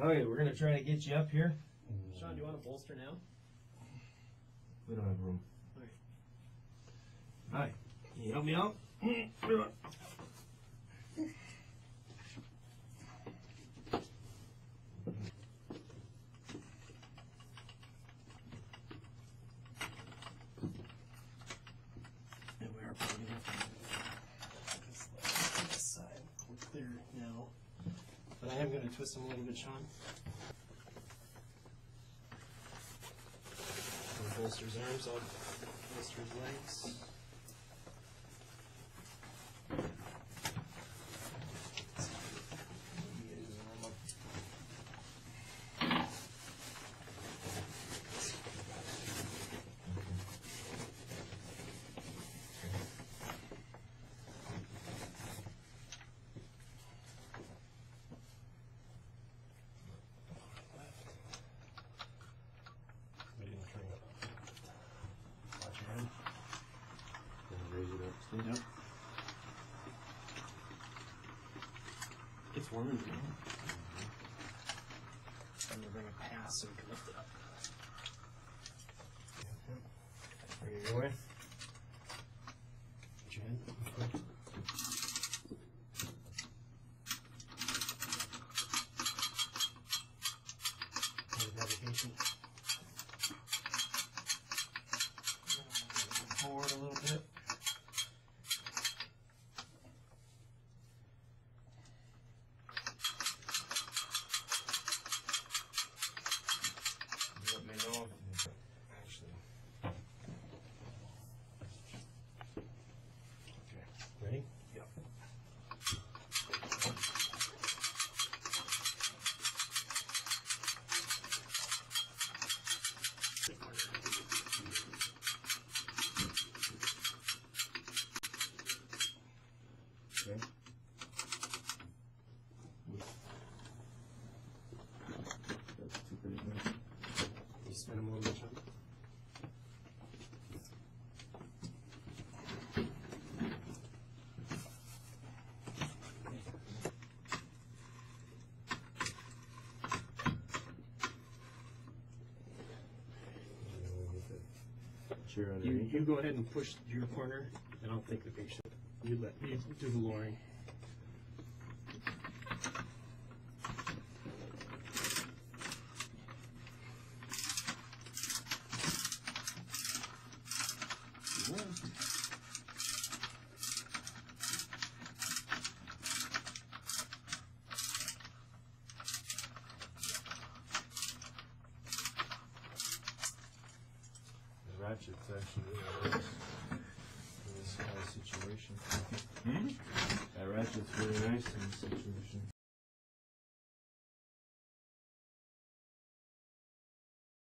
Okay, we're going to try to get you up here. Sean, do you want to bolster now? We don't have room. All right. All right. Can you help me out? I am going to twist them a little bit, Sean. I'll bolster his arms, I'll bolster his legs. Yep. It's warm in here. And we're going to pass so we can lift it up. Are you your way? Put your hand up. Okay. Any navigation? Forward a little bit. Ready? Yep. Okay. You spin them a little bit, Sean? You go ahead and push your corner, and I'll take the picture. You let me do the lowering. Ratchet's actually really nice in this kind of situation. That ratchet's really nice in this situation.